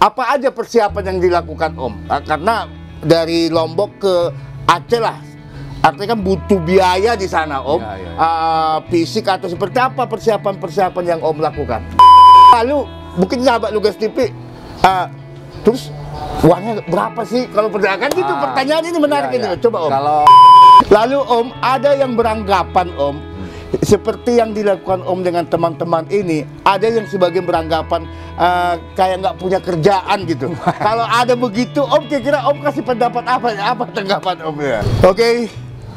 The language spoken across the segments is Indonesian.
Apa aja persiapan yang dilakukan Om? Karena dari Lombok ke Aceh lah, artinya kan butuh biaya di sana Om. Fisik atau seperti apa persiapan-persiapan yang Om lakukan? Lalu mungkin sahabat Lugas TV, terus uangnya berapa sih kalau perdagangan itu? Pertanyaan ini menarik ini. Coba Om. Lalu Om, ada yang beranggapan Om, seperti yang dilakukan Om dengan teman-teman ini, ada yang sebagian beranggapan kayak nggak punya kerjaan gitu. Kalau ada begitu, Om kira-kira Om kasih pendapat apa? Apa tanggapan Om ya? Oke.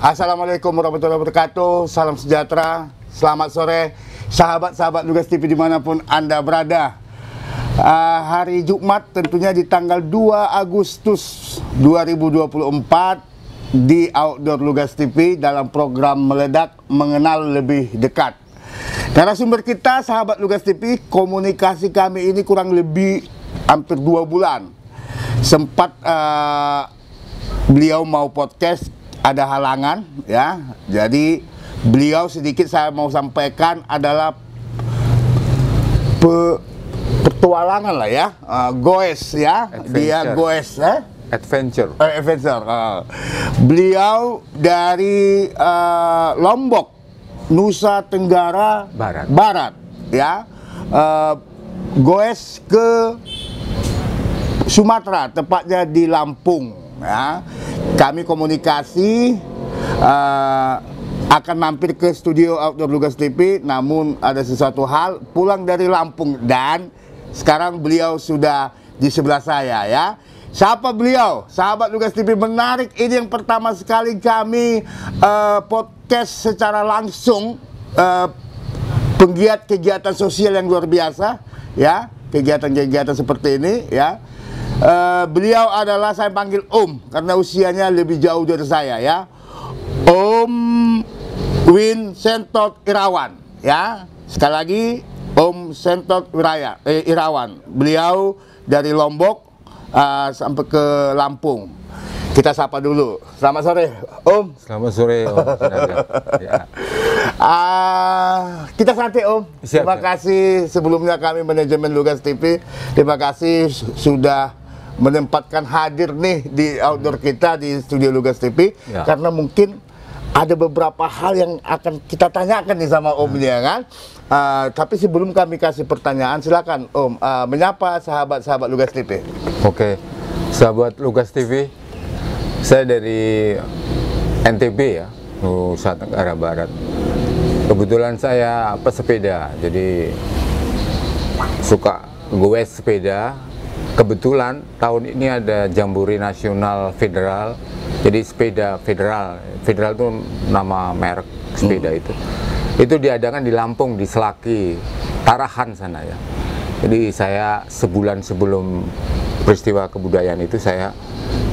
Assalamualaikum warahmatullahi wabarakatuh. Salam sejahtera. Selamat sore, sahabat-sahabat Lugas TV dimanapun Anda berada. Hari Jumat tentunya di tanggal 2 Agustus 2024. Di Outdoor Lugas TV dalam program Meledak Mengenal Lebih Dekat. Narasumber kita sahabat Lugas TV, komunikasi kami ini kurang lebih hampir 2 bulan. Sempat beliau mau podcast, ada halangan ya. Jadi beliau sedikit saya mau sampaikan adalah petualangan lah ya, goes ya, adventure. Dia goes ya. Adventure. Beliau dari Lombok, Nusa Tenggara Barat ya, goes ke Sumatera, tepatnya di Lampung ya. Kami komunikasi akan mampir ke studio Outdoor Lugas TV, namun ada sesuatu hal, pulang dari Lampung, dan sekarang beliau sudah di sebelah saya ya. Siapa beliau? Sahabat Lugas TV menarik, ini yang pertama sekali kami podcast secara langsung, penggiat kegiatan sosial yang luar biasa ya, kegiatan-kegiatan seperti ini ya. Beliau adalah, saya panggil Om karena usianya lebih jauh dari saya ya, Om Sentot Irawan ya. Sekali lagi Om Sentot Irawan, beliau dari Lombok sampai ke Lampung. Kita sapa dulu. Selamat sore Om. Selamat sore Om. Ya. Kita santai Om. Siap, terima kasih sebelumnya kami manajemen Lugas TV, terima kasih sudah menempatkan hadir nih di outdoor kita di studio Lugas TV ya. Karena mungkin ada beberapa hal yang akan kita tanyakan nih sama Om ya kan. Tapi sebelum kami kasih pertanyaan, silakan Om menyapa sahabat-sahabat Lugas TV. Oke, sahabat Lugas TV, saya dari NTB ya, Nusa Tenggara Barat. Kebetulan saya pesepeda, jadi suka goes sepeda. Kebetulan tahun ini ada Jambore Nasional Federal, jadi sepeda federal itu nama merek sepeda itu. Itu diadakan di Lampung, di Selaki, Tarahan sana ya. Jadi saya sebulan sebelum peristiwa kebudayaan itu saya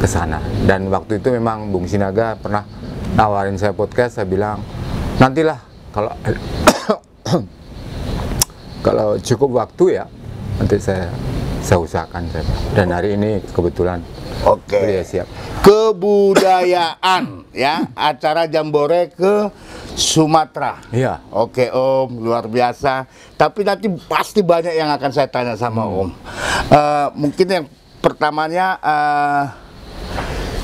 ke sana. Dan waktu itu memang Bung Sinaga pernah nawarin saya podcast, saya bilang nantilah kalau kalau cukup waktu ya, nanti saya usahakan saya. Dan hari ini kebetulan. Oke. Siap. Kebudayaan ya, acara Jambore ke Sumatera. Iya. Oke Om, luar biasa. Tapi nanti pasti banyak yang akan saya tanya sama Om. Mungkin yang pertamanya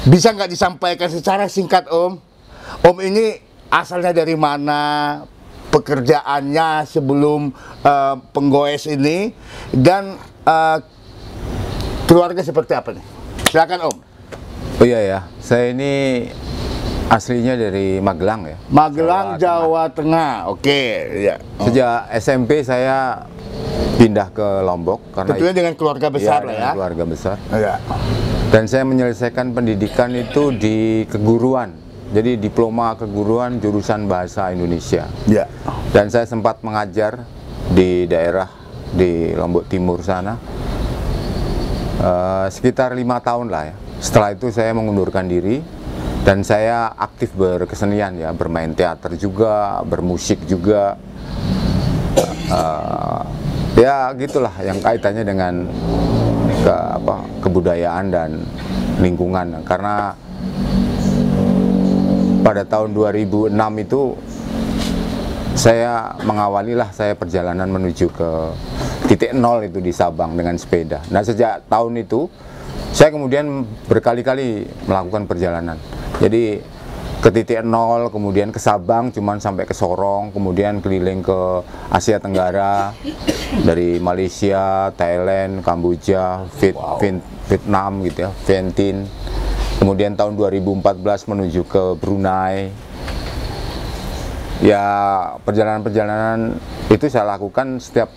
bisa nggak disampaikan secara singkat Om? Om ini asalnya dari mana? Pekerjaannya sebelum penggoes ini, dan keluarga seperti apa nih? Silakan Om. Oh iya ya, saya ini aslinya dari Magelang ya. Magelang, Jawa Tengah. Oke, ya. Sejak SMP saya pindah ke Lombok karena tentunya dengan keluarga besar ya, keluarga besar. Ya. Dan saya menyelesaikan pendidikan itu di keguruan. Jadi diploma keguruan jurusan Bahasa Indonesia. Ya. Dan saya sempat mengajar di daerah di Lombok Timur sana. Sekitar 5 tahun lah ya. Setelah itu saya mengundurkan diri. Dan saya aktif berkesenian ya, bermain teater juga, bermusik juga, ya gitulah yang kaitannya dengan kebudayaan dan lingkungan. Karena pada tahun 2006 itu saya mengawalilah saya perjalanan menuju ke titik nol itu di Sabang dengan sepeda. Nah, sejak tahun itu saya kemudian berkali-kali melakukan perjalanan. Jadi ke titik nol, kemudian ke Sabang, cuman sampai ke Sorong, kemudian keliling ke Asia Tenggara, dari Malaysia, Thailand, Kamboja, Vietnam gitu ya, Vientin. Kemudian tahun 2014 menuju ke Brunei. Ya, perjalanan-perjalanan itu saya lakukan setiap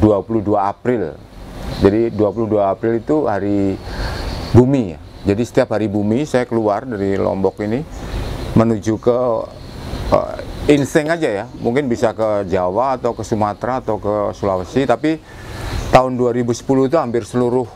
22 April. Jadi 22 April itu hari bumi ya. Jadi setiap hari bumi saya keluar dari Lombok ini menuju ke insting aja ya, mungkin bisa ke Jawa atau ke Sumatera atau ke Sulawesi. Tapi tahun 2010 itu hampir seluruh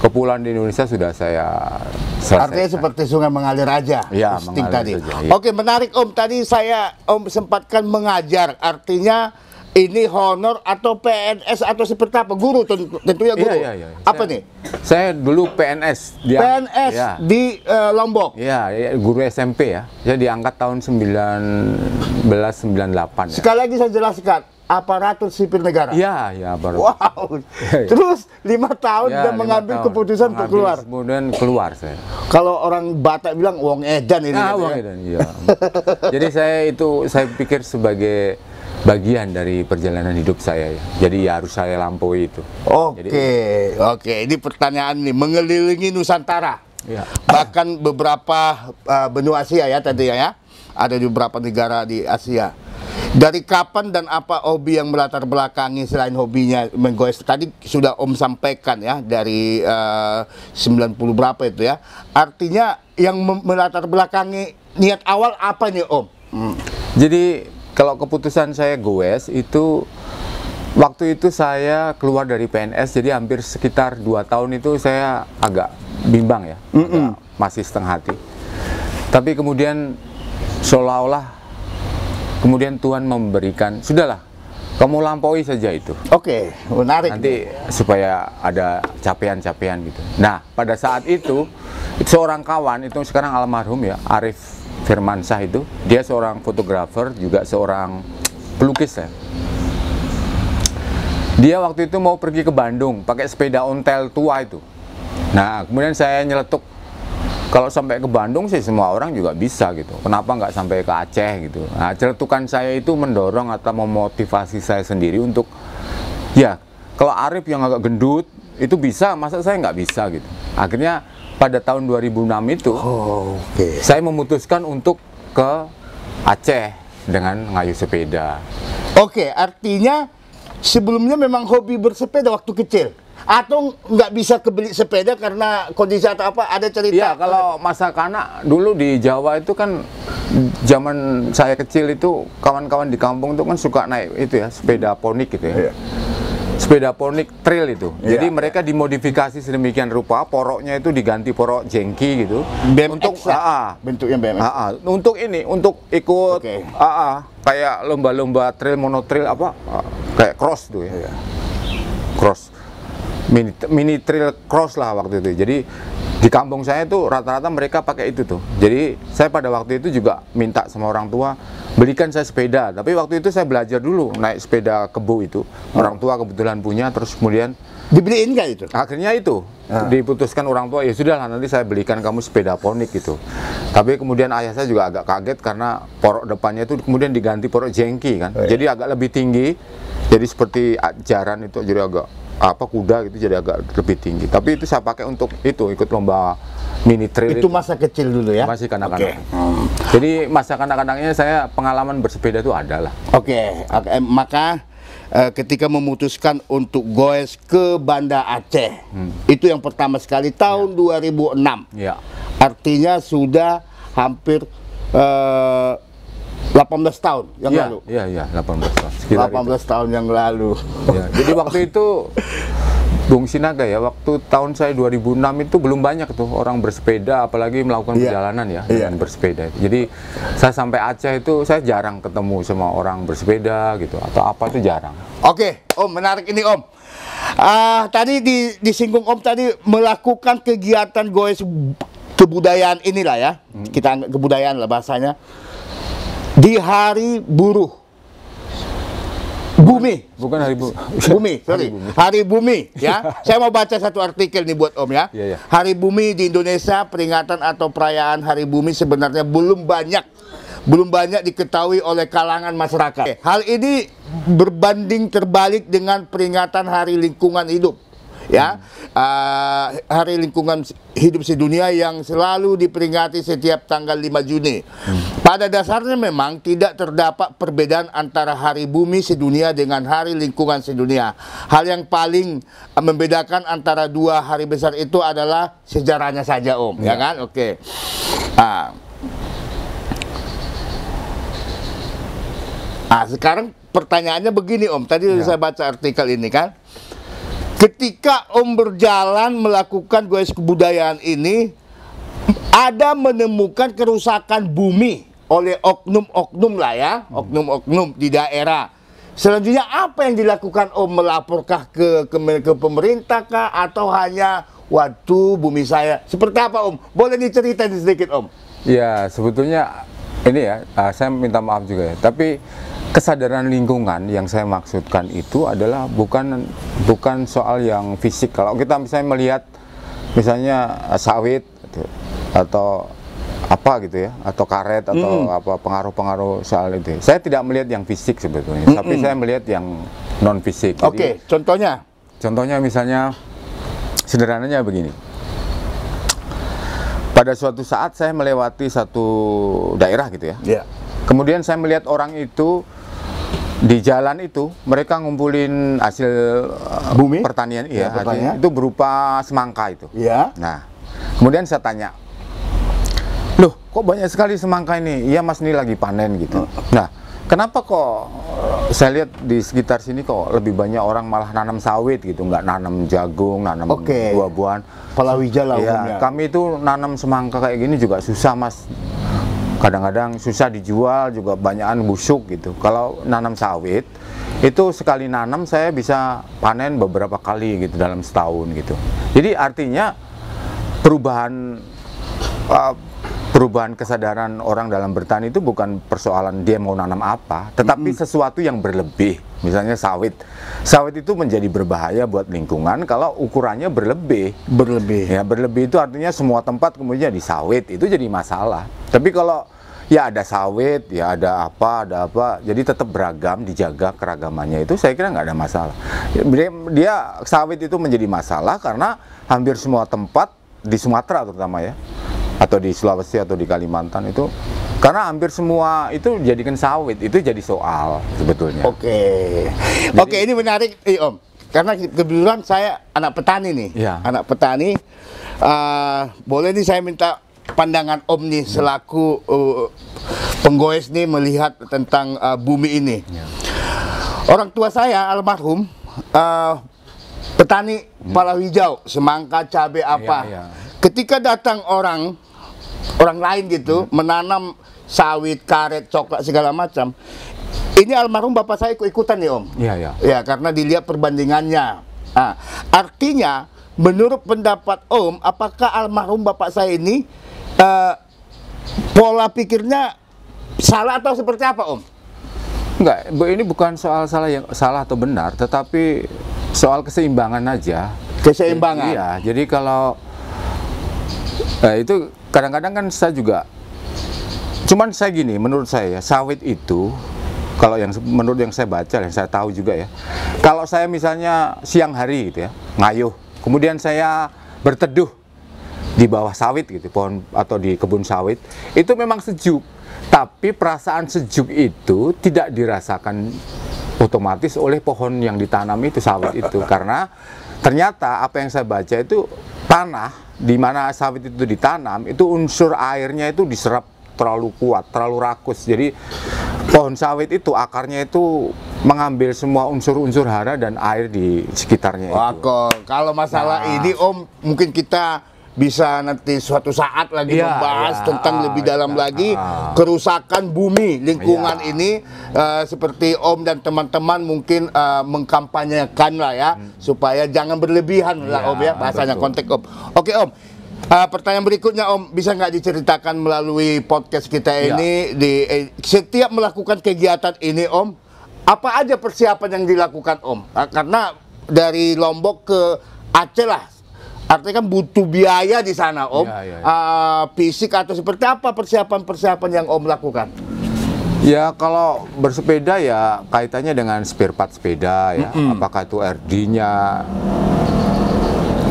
kepulauan di Indonesia sudah saya selesaikan. Artinya seperti sungai mengalir aja ya, insting tadi saja, ya. Oke, menarik Om, tadi saya Om sempatkan mengajar, artinya ini honor atau PNS atau seperti apa? Guru, tentunya guru. Iya, iya, iya. Apa nih? Saya dulu PNS. PNS ya, di Lombok? Iya, ya, guru SMP ya. Saya diangkat tahun 1998 ya. Sekali lagi saya jelaskan, aparatur sipil negara? Iya, iya, aparatur. Wow, terus 5 tahun ya, dan mengambil keputusan untuk keluar? Kemudian keluar saya. Kalau orang Batak bilang, wong edan ini. Nah, wong edan, iya. Jadi saya pikir sebagai bagian dari perjalanan hidup saya ya. Jadi ya harus saya lampaui itu. Oke, ini pertanyaan nih, mengelilingi Nusantara ya. Bahkan beberapa benua Asia ya tadi ya. Ada beberapa negara di Asia. Dari kapan dan apa hobi yang melatar belakangi selain hobinya menggoes? Tadi sudah Om sampaikan ya, dari 90 berapa itu ya. Artinya yang melatar belakangi niat awal apa nih Om? Jadi kalau keputusan saya goes itu, waktu itu saya keluar dari PNS, jadi hampir sekitar 2 tahun itu saya agak bimbang ya, masih setengah hati. Tapi kemudian seolah-olah kemudian Tuhan memberikan, sudahlah, kamu lampaui saja itu. Oke, menarik. Nanti supaya ada capaian-capaian gitu. Nah, pada saat itu seorang kawan itu sekarang almarhum ya, Arif Firman Shah itu, dia seorang fotografer juga seorang pelukis ya. Dia waktu itu mau pergi ke Bandung pakai sepeda ontel tua itu. Nah, kemudian saya nyeletuk, kalau sampai ke Bandung sih semua orang juga bisa gitu, kenapa nggak sampai ke Aceh gitu. Nah, celetukan saya itu mendorong atau memotivasi saya sendiri untuk, ya kalau Arif yang agak gendut itu bisa, masa saya nggak bisa gitu. Akhirnya pada tahun 2006 itu, saya memutuskan untuk ke Aceh dengan ngayuh sepeda. Oke, artinya sebelumnya memang hobi bersepeda waktu kecil? Atau nggak bisa kebeli sepeda karena kondisi atau apa, ada cerita? Ya, kalau masa kanak dulu di Jawa itu kan, zaman saya kecil itu kawan-kawan di kampung itu kan suka naik itu ya, sepeda ponik gitu ya. Iya. Sepeda ponik trail itu, jadi mereka dimodifikasi sedemikian rupa, poroknya itu diganti porok jengki gitu, BMX untuk bentuknya BMX. Untuk ini, untuk ikut kayak lomba-lomba trail, monotrail apa, kayak cross tuh ya, cross, mini trail cross lah waktu itu. Jadi di kampung saya tuh rata-rata mereka pakai itu tuh. Jadi saya pada waktu itu juga minta sama orang tua, belikan saya sepeda. Tapi waktu itu saya belajar dulu naik sepeda kebo itu. Orang tua kebetulan punya, terus kemudian dibeliin nggak itu? Akhirnya itu diputuskan orang tua, ya sudahlah nanti saya belikan kamu sepeda ponik gitu. Tapi kemudian ayah saya juga agak kaget karena porok depannya itu kemudian diganti porok jengki kan. Jadi agak lebih tinggi. Jadi seperti jaran itu, jadi agak apa kuda gitu, jadi agak lebih tinggi. Tapi itu saya pakai untuk itu, ikut lomba mini trail itu. Masa kecil dulu ya? Masih kanak-kanak. Jadi masa kanak-kanaknya saya pengalaman bersepeda itu ada lah. Maka ketika memutuskan untuk goes ke Banda Aceh, itu yang pertama sekali tahun 2006. Ya. Artinya sudah hampir 18 tahun yang lalu. Iya, iya, 18 tahun. Sekitar 18 itu. Tahun yang lalu. Ya, jadi waktu itu Bung Sinaga ya, waktu tahun saya 2006 itu belum banyak tuh orang bersepeda, apalagi melakukan perjalanan ya, dengan bersepeda. Jadi saya sampai Aceh itu saya jarang ketemu sama orang bersepeda gitu atau apa itu jarang. Oke, Om, menarik ini Om. Tadi disinggung Om tadi melakukan kegiatan goes kebudayaan inilah ya. Kita anggap kebudayaan lah bahasanya. Di hari buruh Bumi, bukan hari bu bumi, sorry. Hari bumi, ya. Saya mau baca satu artikel nih buat Om, ya. Yeah, yeah. Hari bumi di Indonesia, peringatan atau perayaan hari bumi sebenarnya belum banyak diketahui oleh kalangan masyarakat. Hal ini berbanding terbalik dengan peringatan hari lingkungan hidup, ya. Hari lingkungan hidup sedunia yang selalu diperingati setiap tanggal 5 Juni. Pada dasarnya memang tidak terdapat perbedaan antara hari bumi sedunia dengan hari lingkungan sedunia. Hal yang paling membedakan antara dua hari besar itu adalah sejarahnya saja, Om, ya kan? Oke. Sekarang pertanyaannya begini, Om. Tadi saya baca artikel ini, kan. Ketika Om berjalan melakukan goes kebudayaan ini, ada menemukan kerusakan bumi oleh oknum-oknum lah, ya, oknum-oknum di daerah. Selanjutnya apa yang dilakukan Om? Melaporkah ke pemerintah kah? Atau hanya waktu bumi saya? Seperti apa, Om? Boleh diceritain sedikit, Om? Ya, sebetulnya ini ya, saya minta maaf juga ya, tapi kesadaran lingkungan yang saya maksudkan itu adalah bukan soal yang fisik. Kalau kita misalnya melihat misalnya sawit atau apa gitu ya, atau karet atau apa, pengaruh-pengaruh soal itu. Saya tidak melihat yang fisik sebetulnya, tapi saya melihat yang non fisik. Oke, contohnya? Contohnya misalnya sederhananya begini. Pada suatu saat saya melewati satu daerah gitu ya. Yeah. Kemudian saya melihat orang itu di jalan itu, mereka ngumpulin hasil bumi pertanian, ya, itu berupa semangka itu. Ya. Nah, kemudian saya tanya, loh, kok banyak sekali semangka ini? Iya, Mas, ini lagi panen gitu. Nah, kenapa kok saya lihat di sekitar sini kok lebih banyak orang malah nanam sawit gitu, nggak nanam jagung, nanam buah-buahan, palawija lah. Ya, kami itu nanam semangka kayak gini juga susah, Mas. Kadang-kadang susah dijual juga, banyakan busuk gitu. Kalau nanam sawit itu sekali nanam saya bisa panen beberapa kali gitu dalam setahun gitu. Jadi artinya perubahan kesadaran orang dalam bertani itu bukan persoalan dia mau nanam apa, tetapi sesuatu yang berlebih. Misalnya sawit. Sawit itu menjadi berbahaya buat lingkungan kalau ukurannya berlebih. Ya, berlebih itu artinya semua tempat kemudian disawit, itu jadi masalah. Tapi kalau ya ada sawit, ya ada apa, jadi tetap beragam, dijaga keragamannya, itu saya kira nggak ada masalah. Dia sawit itu menjadi masalah karena hampir semua tempat di Sumatera terutama ya, atau di Sulawesi atau di Kalimantan itu, karena hampir semua itu dijadikan sawit, itu jadi soal sebetulnya. Oke, ini menarik, Om, karena kebetulan saya anak petani nih, anak petani. Boleh nih saya minta pandangan Om nih selaku penggoes nih melihat tentang bumi ini. Orang tua saya almarhum petani palawija, semangka, cabai apa. Ketika datang orang lain gitu menanam sawit, karet, coklat segala macam. Ini almarhum bapak saya ikut-ikutan nih, Om. Ya, karena dilihat perbandingannya. Artinya menurut pendapat Om, apakah almarhum bapak saya ini pola pikirnya salah atau seperti apa, Om? Enggak, ini bukan soal salah atau benar, tetapi soal keseimbangan aja. Keseimbangan. Iya, jadi kalau itu kadang-kadang kan saya juga, cuman saya gini, menurut saya sawit itu, kalau yang menurut yang saya baca, yang saya tahu juga ya, kalau saya misalnya siang hari gitu ya, ngayuh, kemudian saya berteduh di bawah sawit gitu, pohon atau di kebun sawit, itu memang sejuk, tapi perasaan sejuk itu tidak dirasakan otomatis oleh pohon yang ditanam itu, sawit itu, karena ternyata apa yang saya baca itu tanah di mana sawit itu ditanam, itu unsur airnya itu diserap terlalu kuat, terlalu rakus. Jadi pohon sawit itu akarnya itu mengambil semua unsur-unsur hara dan air di sekitarnya itu. Kalau masalah ini, Om, mungkin kita bisa nanti suatu saat lagi membahas tentang lebih dalam lagi kerusakan bumi lingkungan ini, seperti Om dan teman-teman mungkin mengkampanyekan lah ya, supaya jangan berlebihan lah, Om, ya, bahasanya konteks, Om. Oke, Om, pertanyaan berikutnya, Om, bisa nggak diceritakan melalui podcast kita ini, di setiap melakukan kegiatan ini, Om, Apa aja persiapan yang dilakukan Om? Karena dari Lombok ke Aceh lah, artinya kan butuh biaya di sana Om. Ya. Fisik atau seperti apa persiapan-persiapan yang Om lakukan? Ya kalau bersepeda ya kaitannya dengan spare part sepeda ya, apakah itu RD-nya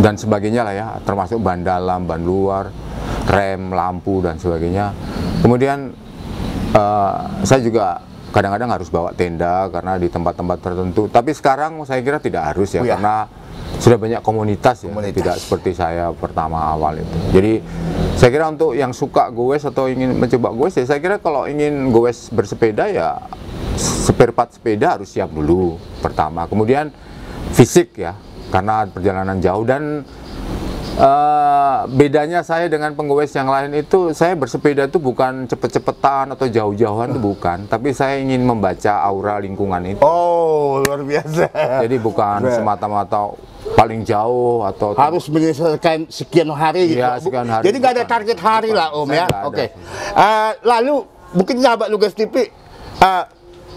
dan sebagainya lah ya, termasuk ban dalam, ban luar, rem, lampu dan sebagainya. Kemudian saya juga kadang-kadang harus bawa tenda karena di tempat-tempat tertentu. Tapi sekarang saya kira tidak harus ya, karena sudah banyak komunitas ya, tidak seperti saya pertama awal itu. Jadi saya kira untuk yang suka goes atau ingin mencoba goes ya, saya kira kalau ingin goes bersepeda ya spare part sepeda harus siap dulu pertama. Kemudian fisik ya, karena perjalanan jauh dan bedanya saya dengan penggowes yang lain itu, saya bersepeda itu bukan cepet-cepetan atau jauh-jauhan itu bukan, tapi saya ingin membaca aura lingkungan itu. Oh, luar biasa. Jadi bukan semata-mata paling jauh atau harus menyelesaikan sekian hari gitu. Ya, sekian hari. Jadi nggak ada target hari lah Om ya. Oke. Lalu mungkin sahabat Lugas TV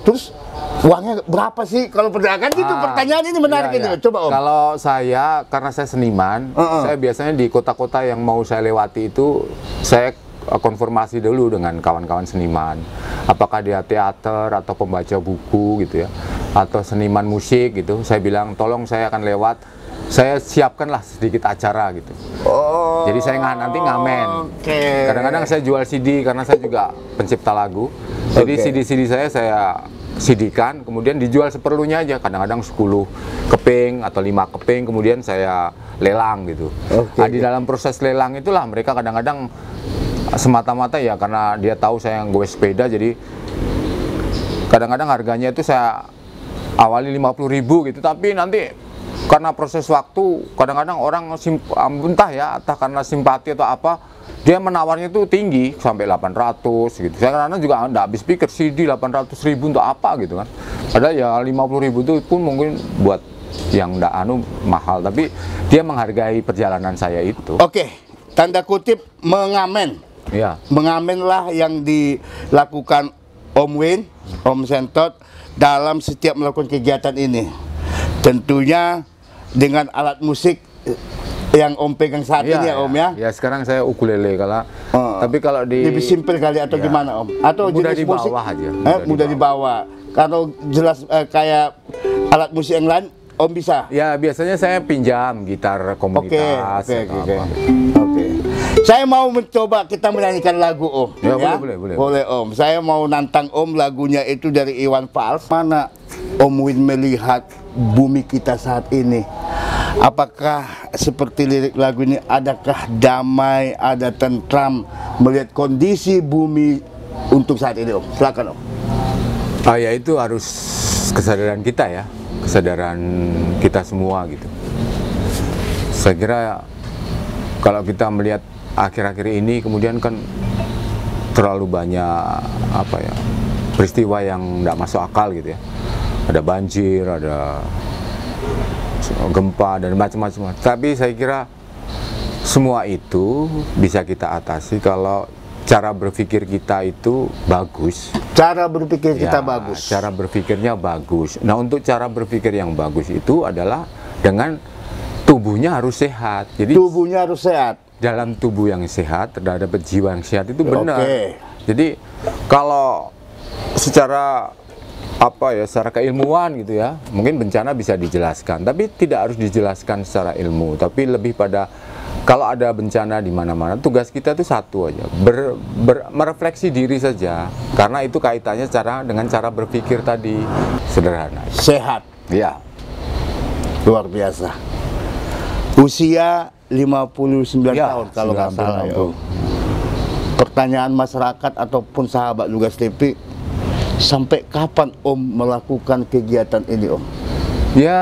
terus uangnya berapa sih kalau perdagangan gitu? Pertanyaan ini menarik ini. Coba Om. Kalau saya, karena saya seniman, saya biasanya di kota-kota yang mau saya lewati itu saya konfirmasi dulu dengan kawan-kawan seniman, apakah dia teater atau pembaca buku gitu ya, atau seniman musik gitu. Saya bilang tolong saya akan lewat, saya siapkanlah sedikit acara gitu. Oh. Jadi saya nanti ngamen. Okay. Kadang-kadang saya jual CD karena saya juga pencipta lagu. Jadi CD-CD saya CD-kan, kemudian dijual seperlunya aja. Kadang-kadang 10 keping atau 5 keping, kemudian saya lelang gitu. Okay. Nah, di dalam proses lelang itulah mereka kadang-kadang semata-mata ya karena dia tahu saya yang goes sepeda, jadi kadang-kadang harganya itu saya awali 50.000 gitu, tapi nanti karena proses waktu, kadang-kadang orang entah ya, entah karena simpati atau apa, dia menawarnya itu tinggi, sampai 800 gitu. Saya kadang-kadang juga nggak habis pikir, CD 800.000 untuk apa gitu kan. Padahal ya 50.000 itu pun mungkin buat yang nggak mahal, tapi dia menghargai perjalanan saya itu. Oke, tanda kutip mengamen. Iya. Mengamenlah yang dilakukan Om Win, Om Sentot dalam setiap melakukan kegiatan ini. Tentunya dengan alat musik yang Om pegang saat ini ya Om ya. Ya sekarang saya ukulele kalau tapi kalau di lebih simpel kali atau gimana Om? Atau mudah di bawah musik, aja. Mudah di bawah. Kalau jelas kayak alat musik yang lain Om bisa. Ya biasanya saya pinjam gitar komunitas. Oke. Saya mau mencoba kita menyanyikan lagu Om. Ya, ya? Boleh Om. Saya mau nantang Om lagunya itu dari Iwan Fals. Mana Om Win melihat bumi kita saat ini, apakah seperti lirik lagu ini, adakah damai, ada tentram melihat kondisi bumi untuk saat ini Om? Silakan Om. Ya itu harus kesadaran kita ya, kesadaran kita semua gitu. Saya kira kalau kita melihat akhir-akhir ini kemudian kan terlalu banyak apa ya, peristiwa yang tidak masuk akal gitu ya. Ada banjir, ada gempa dan macam-macam. Tapi saya kira semua itu bisa kita atasi kalau cara berpikir kita itu bagus. Cara berpikir ya, kita bagus. Cara berpikirnya bagus. Nah, untuk cara berpikir yang bagus itu adalah dengan tubuhnya harus sehat. Jadi tubuhnya harus sehat. Dalam tubuh yang sehat terhadap jiwa yang sehat itu benar. Okay. Jadi kalau secara secara keilmuan gitu ya, mungkin bencana bisa dijelaskan, tapi tidak harus dijelaskan secara ilmu, tapi lebih pada kalau ada bencana di mana-mana, tugas kita itu satu aja, merefleksi diri saja, karena itu kaitannya dengan cara berpikir tadi, sederhana, sehat, ya, luar biasa. Usia 59 tahun kalau nggak salah. Pertanyaan masyarakat ataupun sahabat Lugas TV, sampai kapan Om melakukan kegiatan ini Om? Ya,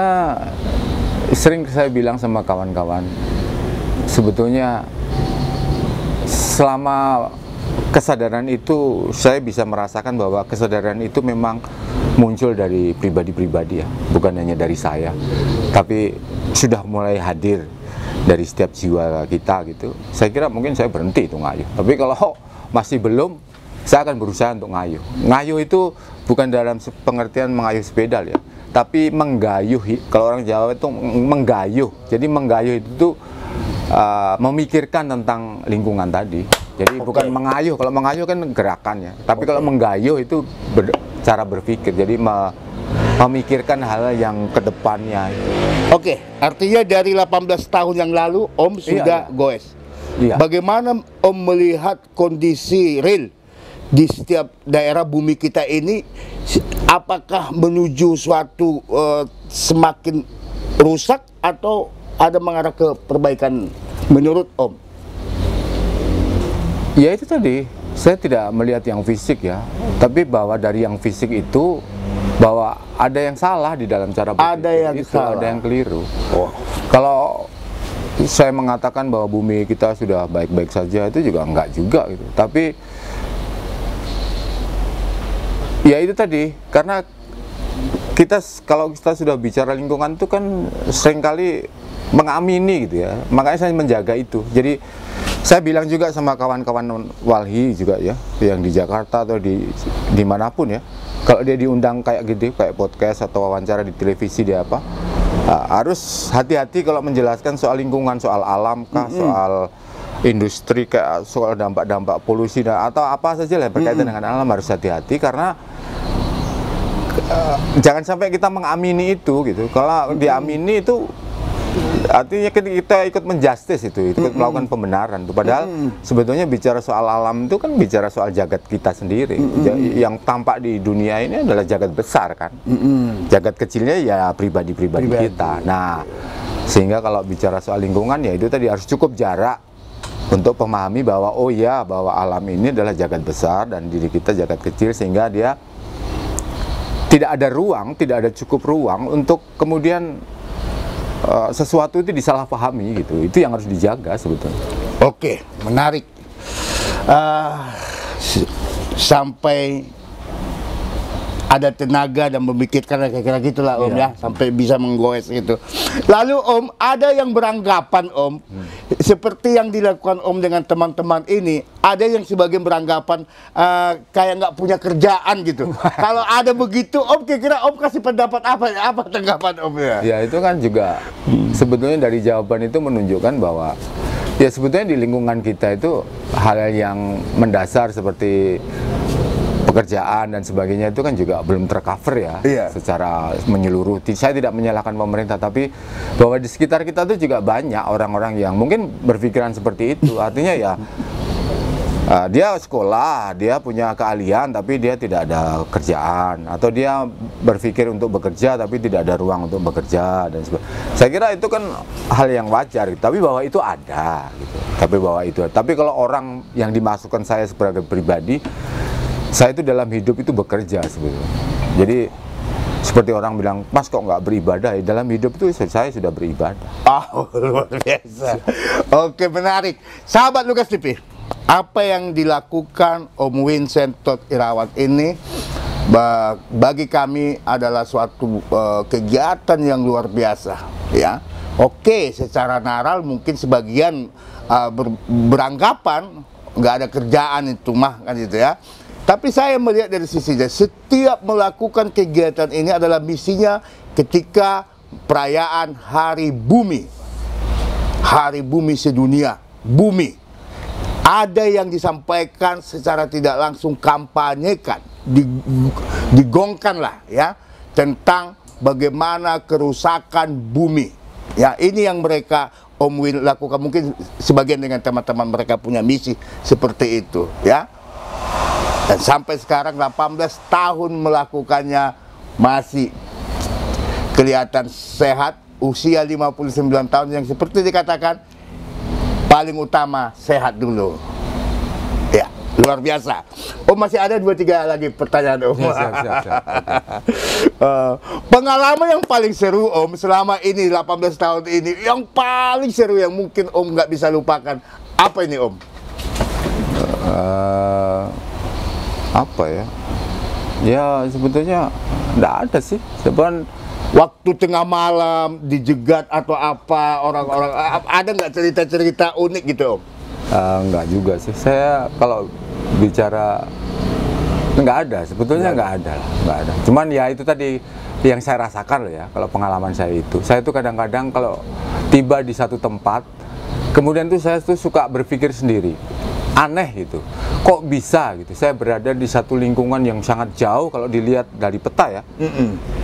sering saya bilang sama kawan-kawan, sebetulnya selama kesadaran itu, saya bisa merasakan bahwa kesadaran itu memang muncul dari pribadi-pribadi ya, bukan hanya dari saya, tapi sudah mulai hadir dari setiap jiwa kita gitu. Saya kira mungkin saya berhenti itu aja, tapi kalau masih belum, saya akan berusaha untuk ngayuh. Ngayuh itu bukan dalam pengertian mengayuh sepeda ya, tapi menggayuh. Kalau orang Jawa itu menggayuh. Jadi menggayuh itu tuh memikirkan tentang lingkungan tadi. Jadi bukan mengayuh. Kalau mengayuh kan gerakannya. Tapi kalau menggayuh itu cara berpikir. Jadi memikirkan hal yang kedepannya. Oke, artinya dari 18 tahun yang lalu Om sudah goes. Iya. Bagaimana Om melihat kondisi real di setiap daerah bumi kita ini, apakah menuju suatu semakin rusak atau ada mengarah ke perbaikan menurut Om? Ya itu tadi, saya tidak melihat yang fisik ya, tapi bahwa dari yang fisik itu bahwa ada yang salah di dalam cara berpikir, ada yang keliru. Oh. Kalau saya mengatakan bahwa bumi kita sudah baik-baik saja, itu juga enggak juga gitu. Tapi ya itu tadi, karena kalau kita sudah bicara lingkungan itu kan seringkali mengamini gitu ya. Makanya saya menjaga itu. Jadi saya bilang juga sama kawan-kawan Walhi juga ya, yang di Jakarta atau dimanapun ya. Kalau dia diundang kayak gitu, kayak podcast atau wawancara di televisi dia apa, harus hati-hati kalau menjelaskan soal lingkungan, soal alam kah, soal industri kayak soal dampak-dampak polusi atau apa saja lah berkaitan dengan alam, harus hati-hati karena jangan sampai kita mengamini itu gitu. Kalau diamini itu artinya kita ikut menjustice itu melakukan pembenaran itu. Padahal sebetulnya bicara soal alam itu kan bicara soal jagat kita sendiri. Yang tampak di dunia ini adalah jagat besar kan. Jagat kecilnya ya pribadi-pribadi kita. Nah, sehingga kalau bicara soal lingkungan ya itu tadi harus cukup jarak untuk memahami bahwa oh ya, bahwa alam ini adalah jagat besar dan diri kita jagat kecil, sehingga dia tidak ada ruang, tidak ada cukup ruang untuk kemudian sesuatu itu disalahpahami gitu. Itu yang harus dijaga sebetulnya. Oke, menarik. Sampai ada tenaga dan memikirkan kira-kira gitulah Om ya, sampai bisa menggoes gitu. Lalu Om, ada yang beranggapan Om, seperti yang dilakukan Om dengan teman-teman ini, ada yang sebagian beranggapan kayak nggak punya kerjaan gitu. Kalau ada begitu Om, kira-kira Om kasih pendapat apa tanggapan Om ya? Ya itu kan juga sebetulnya dari jawaban itu menunjukkan bahwa ya sebetulnya di lingkungan kita itu hal yang mendasar seperti pekerjaan dan sebagainya itu kan juga belum tercover ya, secara menyeluruh. Saya tidak menyalahkan pemerintah, tapi bahwa di sekitar kita tuh juga banyak orang-orang yang mungkin berpikiran seperti itu. Artinya ya dia sekolah, dia punya keahlian tapi dia tidak ada kerjaan, atau dia berpikir untuk bekerja tapi tidak ada ruang untuk bekerja dan sebagainya. Saya kira itu kan hal yang wajar, tapi bahwa itu ada gitu. Tapi kalau orang yang dimasukkan saya sebagai pribadi, saya itu dalam hidup itu bekerja sebetulnya. Jadi seperti orang bilang, Mas kok nggak beribadah? Dalam hidup itu saya sudah beribadah. Oh, luar biasa. Oke, menarik. Sahabat Lugas TV, apa yang dilakukan Om Win Sentot Irawan ini bagi kami adalah suatu kegiatan yang luar biasa ya. Oke, secara naral mungkin sebagian beranggapan nggak ada kerjaan itu mah kan gitu ya. Tapi saya melihat dari sisinya, setiap melakukan kegiatan ini adalah misinya ketika perayaan Hari Bumi Sedunia, Bumi. Ada yang disampaikan secara tidak langsung, kampanyekan, digongkan lah ya, tentang bagaimana kerusakan bumi. Ya, ini yang mereka Om Win lakukan, mungkin sebagian dengan teman-teman mereka punya misi seperti itu ya. Dan sampai sekarang 18 tahun melakukannya masih kelihatan sehat, usia 59 tahun yang seperti dikatakan paling utama sehat dulu. Ya, luar biasa. Oh, masih ada 2-3 lagi pertanyaan Om. Siap. Pengalaman yang paling seru Om selama ini 18 tahun ini, yang paling seru yang mungkin Om nggak bisa lupakan, apa ini Om? Apa ya? Ya sebetulnya nggak ada sih. Cuman waktu tengah malam dijegat atau apa orang-orang, ada nggak cerita-cerita unik gitu Om? Nggak juga sih. Saya kalau bicara nggak ada, sebetulnya nggak ada lah, nggak ada. Cuman ya itu tadi yang saya rasakan loh ya, kalau pengalaman saya itu. Saya itu kadang-kadang kalau tiba di satu tempat, kemudian tuh saya tuh suka berpikir sendiri. Aneh gitu, kok bisa gitu, saya berada di satu lingkungan yang sangat jauh kalau dilihat dari peta ya,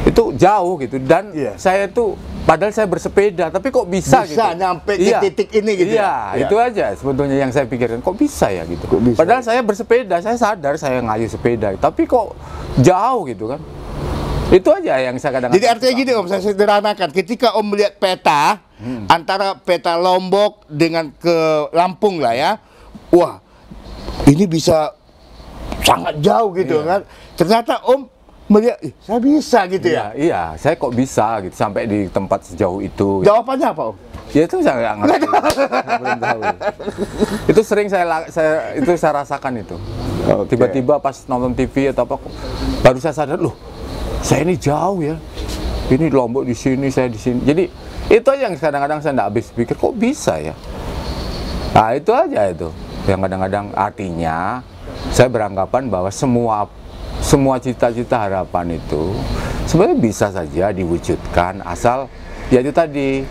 itu jauh gitu, dan saya tuh padahal saya bersepeda, tapi kok bisa gitu, nyampe titik ini gitu ya. Itu aja sebetulnya yang saya pikirkan, kok bisa ya gitu, kok bisa, padahal saya bersepeda, saya sadar saya ngayuh sepeda, tapi kok jauh gitu kan. Itu aja yang saya kadang-kadang. Jadi artinya gini Om, saya sederhanakan, ketika Om melihat peta, antara peta Lombok dengan ke Lampung lah ya, wah, ini bisa sangat jauh gitu kan. Ternyata Om melihat, saya bisa gitu ya. Iya, saya kok bisa gitu sampai di tempat sejauh itu. Jawabannya apa Om? Ya itu saya nggak ngerti. Belum tahu. Itu sering saya rasakan itu. Tiba-tiba pas nonton TV atau apa, baru saya sadar loh, saya ini jauh ya. Ini Lombok di sini, saya di sini. Jadi itu aja yang kadang-kadang saya nggak habis pikir, kok bisa ya. Nah itu aja itu yang kadang-kadang, artinya saya beranggapan bahwa semua cita-cita, harapan itu sebenarnya bisa saja diwujudkan, asal ya itu tadi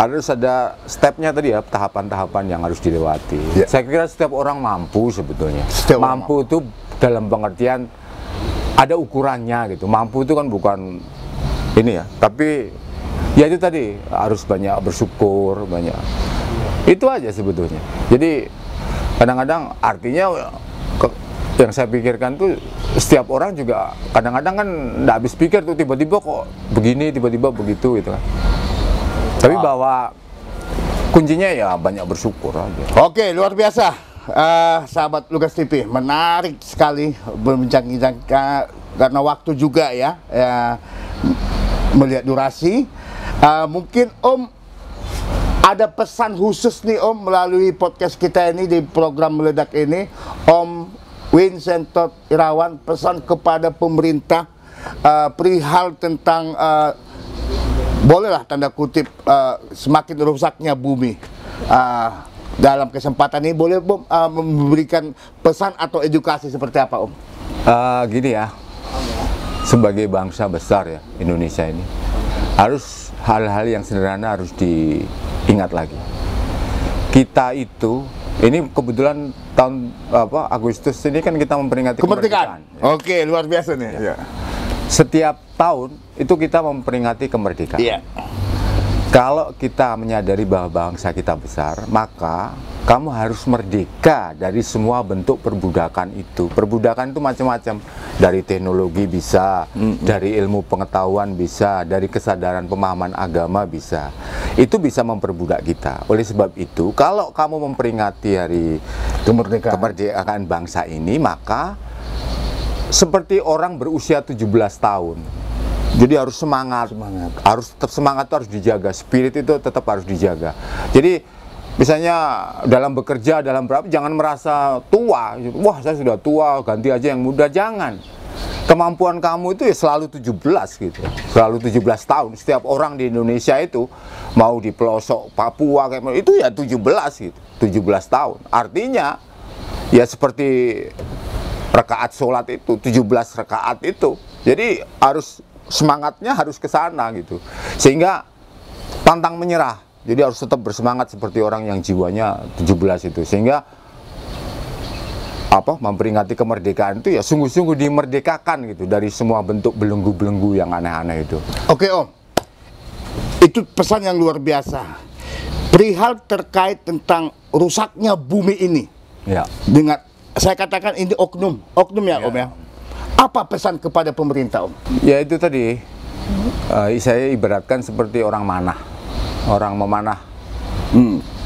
harus ada stepnya tadi ya, tahapan-tahapan yang harus dilewati. Saya kira setiap orang mampu sebetulnya. Mampu itu dalam pengertian ada ukurannya gitu. Mampu itu kan bukan ini ya, tapi ya itu tadi, harus banyak bersyukur, banyak. Itu aja sebetulnya. Jadi kadang-kadang artinya yang saya pikirkan tuh, setiap orang juga kadang-kadang kan nggak habis pikir tuh, tiba-tiba kok begini, tiba-tiba begitu gitu kan. Tapi bahwa kuncinya ya banyak bersyukur aja. Oke, luar biasa, sahabat Lugas TV. Menarik sekali berbincang-bincang karena waktu juga ya, melihat durasi. Mungkin Om ada pesan khusus nih Om melalui podcast kita ini di program Meledak ini, Om Sentot Irawan, pesan kepada pemerintah perihal tentang bolehlah tanda kutip semakin rusaknya bumi. Dalam kesempatan ini boleh Om memberikan pesan atau edukasi seperti apa Om? Gini ya, sebagai bangsa besar ya Indonesia ini, harus hal-hal yang sederhana harus diingat lagi. Kita itu ini kebetulan tahun apa Agustus ini kan kita memperingati kemerdekaan. Oke, luar biasa nih. Ya. Setiap tahun itu kita memperingati kemerdekaan. Ya. Kalau kita menyadari bahwa bangsa kita besar, maka kamu harus merdeka dari semua bentuk perbudakan itu. Perbudakan itu macam-macam. Dari teknologi bisa, dari ilmu pengetahuan bisa, dari kesadaran pemahaman agama bisa. Itu bisa memperbudak kita. Oleh sebab itu, kalau kamu memperingati hari kemerdekaan bangsa ini, maka seperti orang berusia 17 tahun. Jadi harus semangat. Harus tetap semangat, itu harus dijaga. Spirit itu tetap harus dijaga. Jadi misalnya dalam bekerja, dalam berapa, jangan merasa tua. Wah, saya sudah tua, ganti aja yang muda. Jangan. Kemampuan kamu itu ya selalu 17 gitu. Selalu 17 tahun. Setiap orang di Indonesia itu, mau di pelosok Papua, kayak itu ya 17 gitu. 17 tahun. Artinya, ya seperti rakaat sholat itu, 17 rakaat itu. Jadi harus semangatnya harus ke sana gitu. Sehingga pantang menyerah. Jadi harus tetap bersemangat seperti orang yang jiwanya 17 itu. Sehingga apa memperingati kemerdekaan itu ya sungguh-sungguh dimerdekakan gitu dari semua bentuk belenggu-belenggu yang aneh-aneh itu. Oke Om, itu pesan yang luar biasa. Perihal terkait tentang rusaknya bumi ini. Ya. Dengan saya katakan ini oknum ya, ya Om ya. Apa pesan kepada pemerintah Om? Ya itu tadi, saya ibaratkan seperti orang manah. Orang memanah,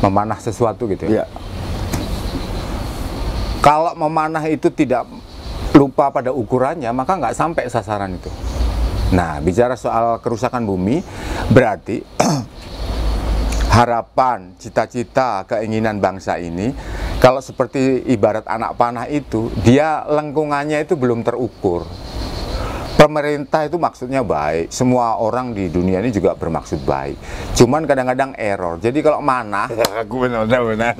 memanah sesuatu gitu ya. Kalau memanah itu tidak lupa pada ukurannya, maka nggak sampai sasaran itu. Nah, bicara soal kerusakan bumi, berarti harapan, cita-cita, keinginan bangsa ini, kalau seperti ibarat anak panah itu, dia lengkungannya itu belum terukur. pemerintah itu maksudnya baik, semua orang di dunia ini juga bermaksud baik, cuman kadang-kadang error. Jadi kalau manah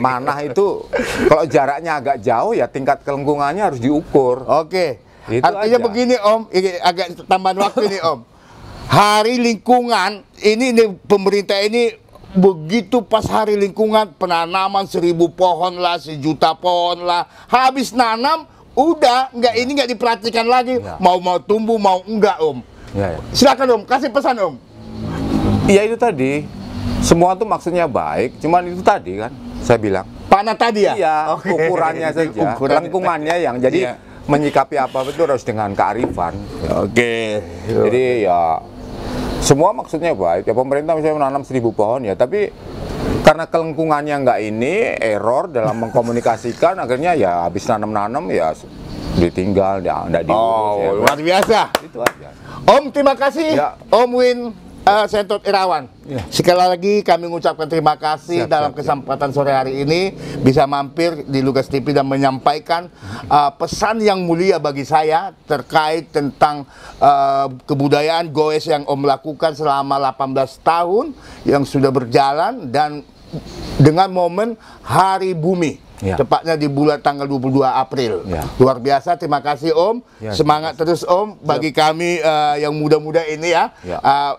manah itu kalau jaraknya agak jauh ya tingkat kelengkungannya harus diukur. Oke, itu artinya aja. Begini Om, ini agak tambahan waktu nih Om. Hari lingkungan ini pemerintah ini begitu pas hari lingkungan, penanaman 1000 pohon lah, 1 juta pohon lah, habis nanam udah nggak ini nggak diperhatikan lagi, mau tumbuh mau enggak Om. Silakan Om, kasih pesan Om. Iya itu tadi, semua tuh maksudnya baik, cuman itu tadi kan saya bilang panah tadi ya. Iya, okay. Ukurannya saja, lengkungannya yang jadi menyikapi apa itu harus dengan kearifan. Oke, jadi ya semua maksudnya baik ya. Pemerintah misalnya menanam 1000 pohon ya, tapi karena kelengkungannya nggak ini, error dalam mengkomunikasikan, akhirnya ya habis nanam-nanam ya ditinggal, nggak diurus. Oh, luar biasa. Itu aja. Om, terima kasih. Ya. Om Win Sentot Irawan. Ya. Sekali lagi kami mengucapkan terima kasih dalam kesempatan sore hari ini bisa mampir di Lugas TV dan menyampaikan pesan yang mulia bagi saya terkait tentang kebudayaan goes yang Om lakukan selama 18 tahun yang sudah berjalan, dan dengan momen Hari Bumi. Tepatnya di bulan tanggal 22 April. Luar biasa, terima kasih Om. Semangat terus Om bagi kami yang muda-muda ini ya.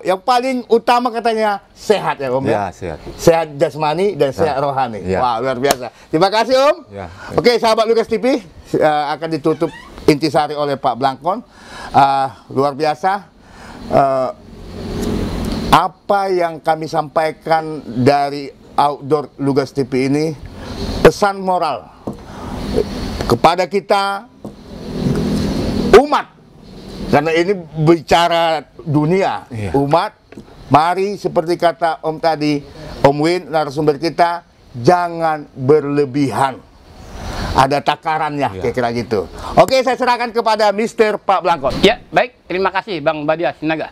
Yang paling utama katanya sehat ya Om ya. Sehat. Sehat jasmani dan sehat rohani. Wah, luar biasa. Terima kasih Om. Oke, sahabat Lugas TV, akan ditutup intisari oleh Pak Blangkon. Luar biasa. Apa yang kami sampaikan dari outdoor Lugas TV ini, pesan moral kepada kita umat, karena ini bicara dunia. Umat, mari seperti kata Om tadi, Om Win narasumber kita, jangan berlebihan, ada takarannya kira-kira gitu. Oke, saya serahkan kepada Mr. Pak Blangkon. Ya, baik, terima kasih Bang Badia Sinaga.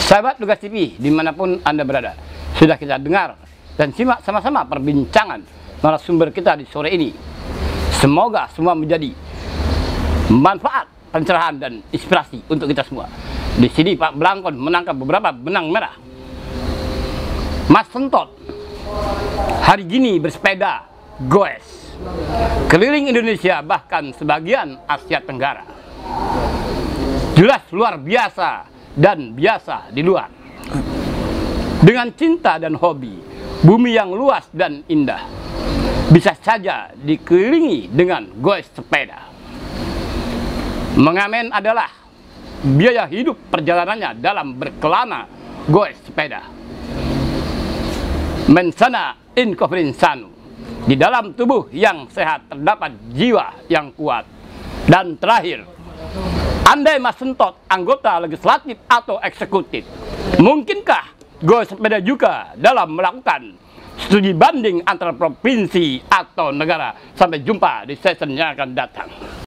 Sahabat Lugas TV dimanapun Anda berada, sudah kita dengar dan simak sama-sama perbincangan narasumber kita di sore ini. Semoga semua menjadi manfaat, pencerahan dan inspirasi untuk kita semua. Di sini Pak Blangkon menangkap beberapa benang merah. Mas Sentot hari gini bersepeda goes keliling Indonesia, bahkan sebagian Asia Tenggara. Jelas luar biasa dan biasa di luar. Dengan cinta dan hobi, bumi yang luas dan indah bisa saja dikelilingi dengan goes sepeda. Mengamen adalah biaya hidup perjalanannya dalam berkelana goes sepeda. Mensana in insanu, di dalam tubuh yang sehat terdapat jiwa yang kuat. Dan terakhir, andai Mas Sentot anggota legislatif atau eksekutif, mungkinkah goes sepeda juga dalam melakukan studi banding antara provinsi atau negara? Sampai jumpa di season yang akan datang.